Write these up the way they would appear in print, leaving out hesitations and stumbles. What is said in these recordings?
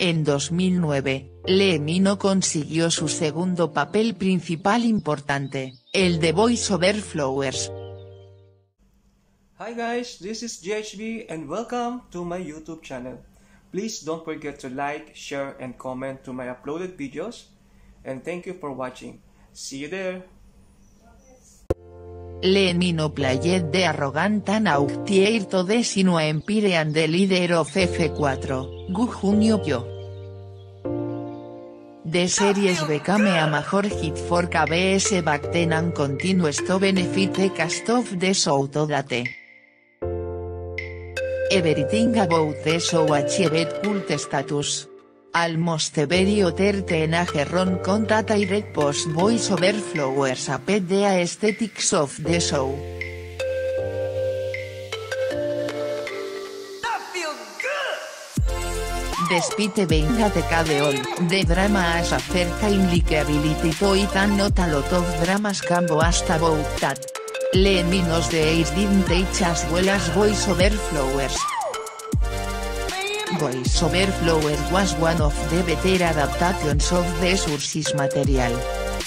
En 2009, Lee Min Ho consiguió su segundo papel principal importante, el de Boys Over Flowers. Hi guys, this is GHB and welcome to my YouTube channel. Please don't forget to like, share and comment to my uploaded videos. And thank you for watching. See you there. Lee Min Ho played the arrogant and outdated Desino Empire and the leader of F4, Gu Junio Yo. The series became a major hit for KBS back then and continues to benefit the cast of the show to date. Everything about the show achieved cult status. Almost every other teenager ron contact direct post Boys Over Flowers appeared the aesthetics of the show. That feels good. Despite being a decade old, the drama has a certain likability to it and not a lot of dramas can boast about that. Lee Min Ho's days didn't age as well as Boys Over Flowers. Boys Over Flowers was one of the better adaptations of the source material.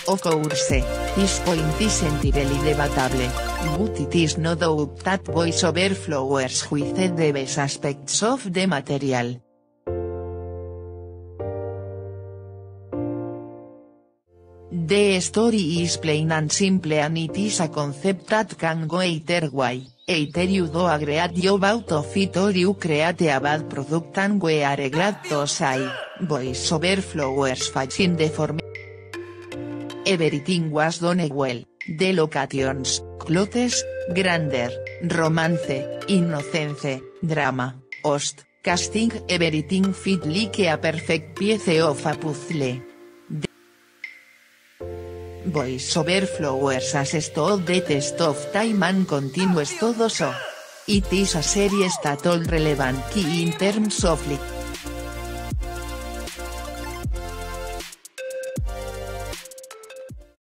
Of course, this point is entirely debatable, but it is no doubt that Boys Over Flowers with the best aspects of the material. The story is plain and simple and it is a concept that can go either way, either you do a great job out of it or you create a bad product and we are glad to say, Boys Over Flowers fits in the form. Everything was done well, the locations, clothes, grandeur, romance, innocence, drama, host, casting, everything fit like a perfect piece of a puzzle. Boys Over Flowers has stood the test of time and continues to do so. It is a series that all relevant key in terms of life.